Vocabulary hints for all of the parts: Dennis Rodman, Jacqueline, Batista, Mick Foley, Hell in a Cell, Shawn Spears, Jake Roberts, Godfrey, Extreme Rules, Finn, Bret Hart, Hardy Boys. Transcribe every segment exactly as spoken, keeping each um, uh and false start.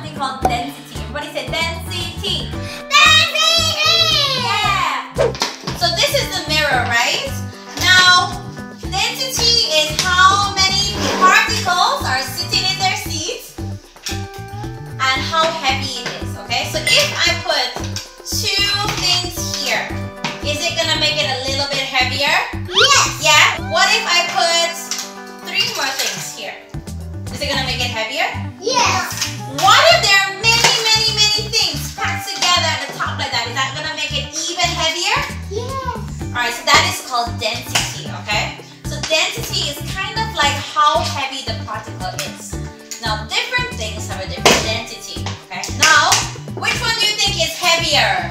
something called density. Everybody say density. Density! Yeah! So this is the mirror, right? Now, density is how many particles are sitting in their seats and how heavy it is, okay? So if I put two things here, is it gonna make it a little bit heavier? Yes! Yeah? What if I put three more things here? Is it gonna make it heavier? Yes. What if there are many, many, many things packed together at the top like that? Is that gonna make it even heavier? Yes. All right. So that is called density. Okay. So density is kind of like how heavy the particle is. Now different things have a different density. Okay. Now which one do you think is heavier?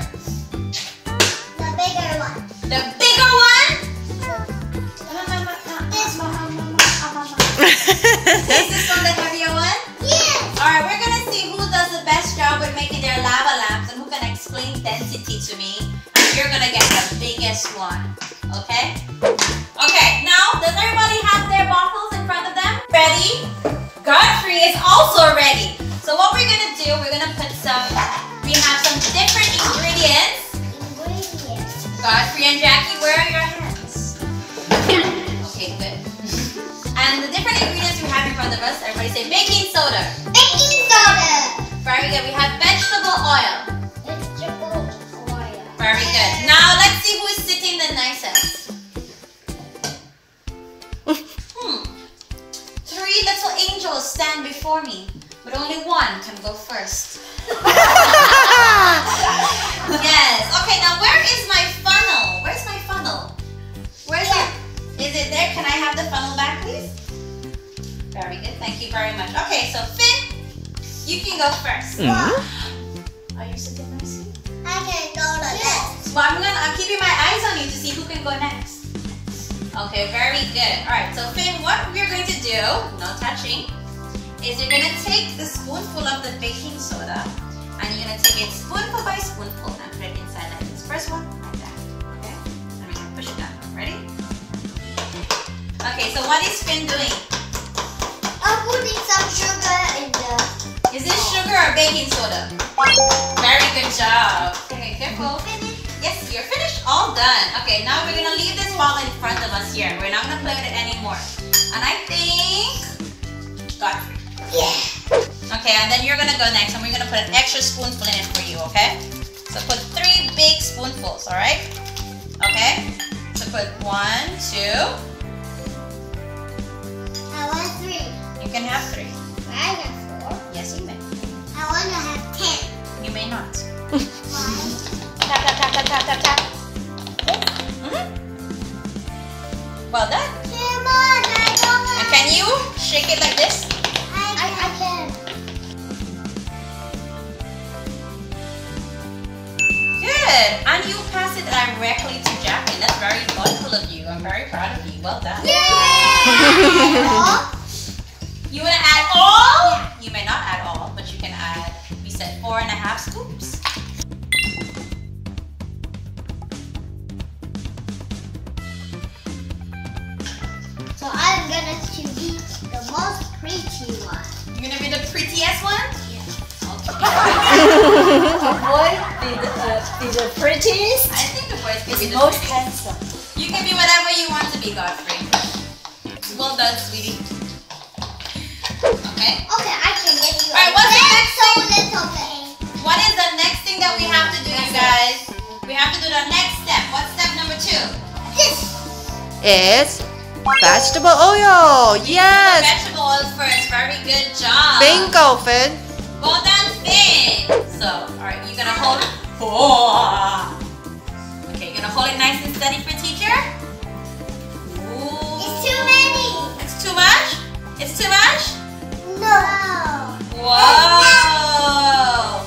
The bigger one. The bigger one? This one. Density to me, and you're gonna get the biggest one. Okay? Okay, now does everybody have their bottles in front of them? Ready? Godfrey is also ready. So what we're gonna do, we're gonna put some, we have some different ingredients. Ingredients. Godfrey and Jackie, where are your hands? Okay, good. And the different ingredients we have in front of us, everybody say baking soda. Baking soda! Very good, we have vegetable oil. Very good. Now let's see who's sitting the nicest. Hmm. Three little angels stand before me, but only one can go first. Yes. Okay, now where is my funnel? Where's my funnel? Where's it? Is it there? Can I have the funnel back, please? Very good. Thank you very much. Okay, so Finn, you can go first. Mm-hmm. Are you sitting nicely? I can go to next. Well, I'm gonna. I'm keeping my eyes on you to see who can go next. Okay, very good. All right. So Finn, what we're going to do, no touching, is you're gonna take the spoonful of the baking soda, and you're gonna take it spoonful by spoonful and put it inside like this. First one, like that. Okay. And we're gonna push it down. Ready? Okay. So what is Finn doing? I'm putting some sugar in there. Is this sugar or baking soda? Very good job. Okay, careful. Yes, you're finished. All done. Okay, now we're gonna leave this ball in front of us here. We're not gonna play with it anymore. And I think Godfrey. Yeah. Okay, and then you're gonna go next, and we're gonna put an extra spoonful in it for you. Okay. So put three big spoonfuls. All right. Okay. So put one, two. I want three. You can have three. I have four. Yes, you may. I want to have ten. You may not. Why? Tap, tap, tap, tap, tap, tap, tap. Mm-hmm. Well done. Come on, I don't have. And can you shake it like this? I can. I can. Good. And you pass it directly to Jacqueline. That's very thoughtful of you. I'm very proud of you. Well done. Yay! You want to add all? Yeah. You may not add all, but you can add, we said four and a half scoops. So I'm going to be the most pretty one. You're going to be the prettiest one? Yeah. Okay. The boy be the, uh, be the prettiest. I think the boy can be the most handsome. You can be whatever you want to be, Godfrey. Well done, sweetie. Okay. Okay, I can give you. Alright, what's the next so little thing? What is the next thing that we have to do, you guys? We have to do the next step. What's step number two? This is vegetable oil. Yes. Vegetable oil first. Very good job. Bingo, Finn. Well done, Finn. So, alright, you're gonna hold it. Oh. Okay, you're gonna hold it nice and steady for teacher. Ooh. It's too many. It's too much. It's too much. Wow. Wow.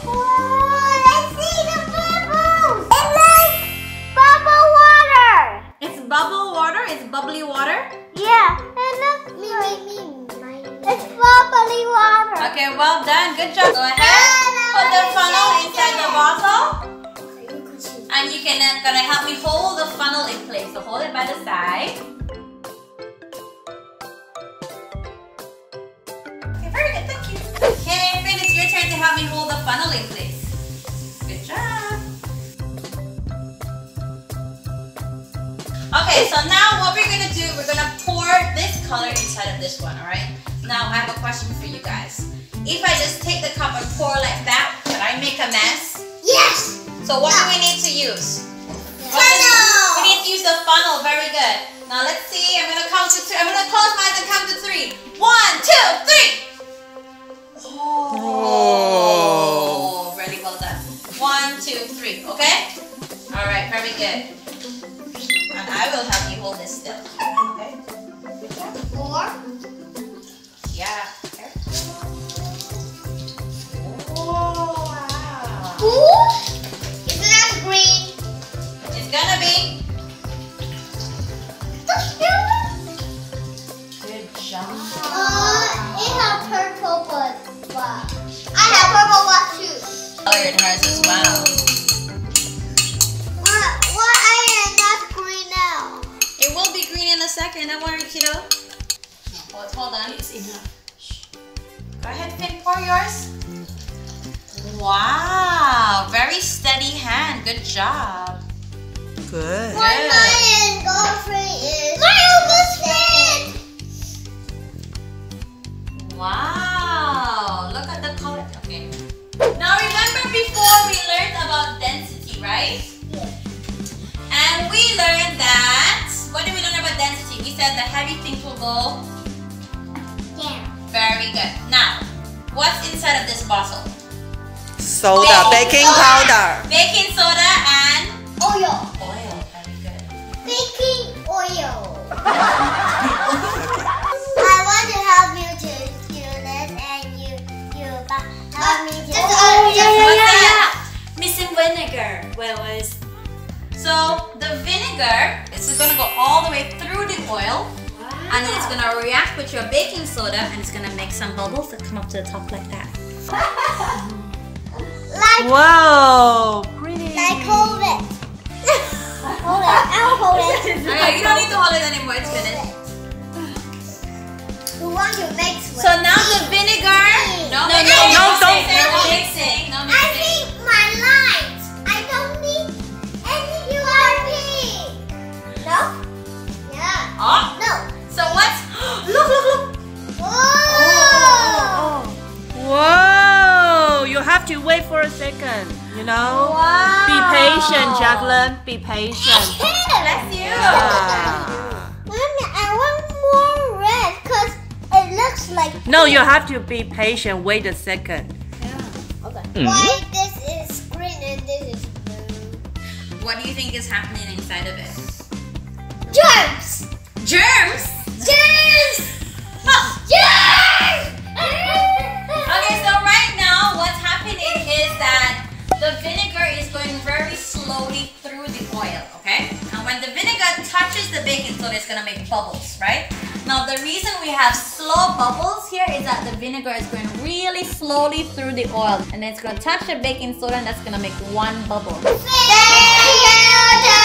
Whoa, I see the bubbles. It's like bubble water. It's bubble water? It's bubbly water? Yeah. It looks like it's bubbly water. Okay, well done. Good job. Go ahead. Put the funnel inside the bottle. And you can uh, gonna help me hold the funnel in place. So hold it by the side. Very good, thank you. Okay, Finn, it's your turn to help me pull the funnel in place. Good job. Okay, so now what we're gonna do, we're gonna pour this color inside of this one, all right? Now I have a question for you guys. If I just take the cup and pour like that, could I make a mess? Yes! So what yeah. do we need to use? Funnel! We need to use the funnel, very good. Now let's see, I'm gonna count to three. I'm gonna close my eyes and count to three. One, two, three! Oh, really well done. One, two, three, okay? Alright, very good. And I will help you hold this still. Okay? Four. Yeah. Oh, wow. Ooh, isn't that green? It's gonna be. Good job. Uh, it has purple butt. Wow. I have purple butt too. Colored hers as well. What? What? I am not green now. It will be green in a second. Don't worry, kiddo. Well, hold on. It's enough. Go ahead, Finn. Pour yours. Wow! Very steady hand. Good job. Good. My yeah. and Godfrey is my overstand. Wow! Look at the color. Okay. Now remember before we learned about density, right? Yeah. And we learned that. What did we learn about density? We said the heavy things will go down. Very good. Now, what's inside of this bottle? Soda, baking, baking powder. powder, baking soda, and oil. Oil, very good. Baking oil. I want to help you to do this, and you, you help me to. Just, oh, just yeah, what's yeah, that? Yeah. Missing vinegar. Where was? So the vinegar is going to go all the way through the oil, wow. and then it's going to react with your baking soda, and it's going to make some bubbles that come up to the top like that. Like, whoa! Pretty! Like hold it! Hold it! I'll hold it! Okay, you don't need to hold it anymore, it's finished. We want to mix with. So now tea. The vinegar. Tea. No, no, no, no, don't mix it. No mixing. No mixing. I need my light. I don't need any U R P. No? Yeah. Oh? No. So what's. Look, look, look! Whoa! Oh, oh, oh. Whoa! You have to wait for a second, you know? Wow. Be patient, Jacqueline. Be patient. Bless you. Yeah. I want more red because it looks like pink. No, you have to be patient. Wait a second. Yeah. Okay. Mm-hmm. Why this is green and this is blue? What do you think is happening inside of it? Germs! Germs? Germs! Germs! Okay, so right now, what's happening is that the vinegar is going very slowly through the oil, okay? And when the vinegar touches the baking soda, it's gonna make bubbles, right? Now, the reason we have slow bubbles here is that the vinegar is going really slowly through the oil, and then it's gonna touch the baking soda, and that's gonna make one bubble. Baking soda!